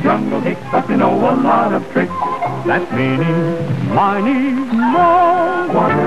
and jungle hicks, but they know a lot of tricks. That meaning, miney, mo, one.